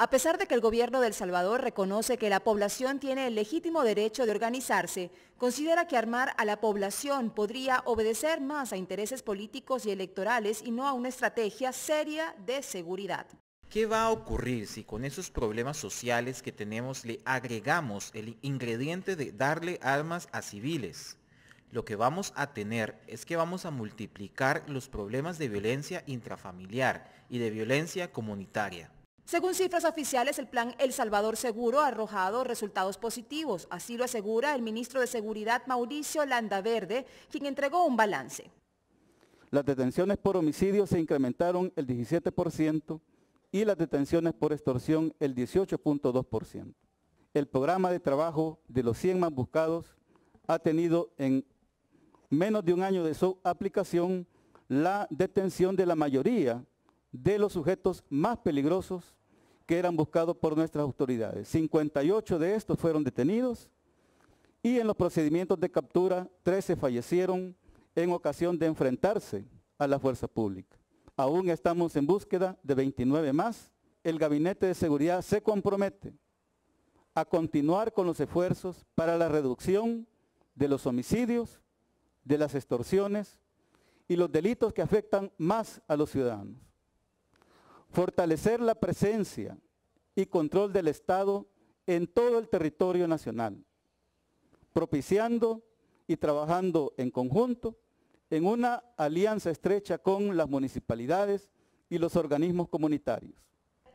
A pesar de que el gobierno de El Salvador reconoce que la población tiene el legítimo derecho de organizarse, considera que armar a la población podría obedecer más a intereses políticos y electorales y no a una estrategia seria de seguridad. ¿Qué va a ocurrir si con esos problemas sociales que tenemos le agregamos el ingrediente de darle armas a civiles? Lo que vamos a tener es que vamos a multiplicar los problemas de violencia intrafamiliar y de violencia comunitaria. Según cifras oficiales, el plan El Salvador Seguro ha arrojado resultados positivos. Así lo asegura el ministro de Seguridad, Mauricio Landaverde, quien entregó un balance. Las detenciones por homicidio se incrementaron el 17%. Y las detenciones por extorsión el 18.2%. El programa de trabajo de los 100 más buscados ha tenido en menos de un año de su aplicación la detención de la mayoría de los sujetos más peligrosos que eran buscados por nuestras autoridades. 58 de estos fueron detenidos y en los procedimientos de captura 13 fallecieron en ocasión de enfrentarse a la fuerza pública. Aún estamos en búsqueda de 29 más. El Gabinete de Seguridad se compromete a continuar con los esfuerzos para la reducción de los homicidios, de las extorsiones y los delitos que afectan más a los ciudadanos. Fortalecer la presencia y control del Estado en todo el territorio nacional, propiciando y trabajando en conjunto en una alianza estrecha con las municipalidades y los organismos comunitarios.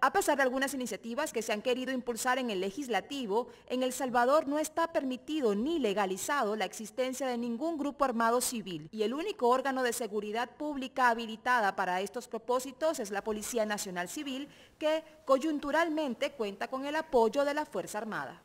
A pesar de algunas iniciativas que se han querido impulsar en el legislativo, en El Salvador no está permitido ni legalizado la existencia de ningún grupo armado civil y el único órgano de seguridad pública habilitada para estos propósitos es la Policía Nacional Civil, que coyunturalmente cuenta con el apoyo de la Fuerza Armada.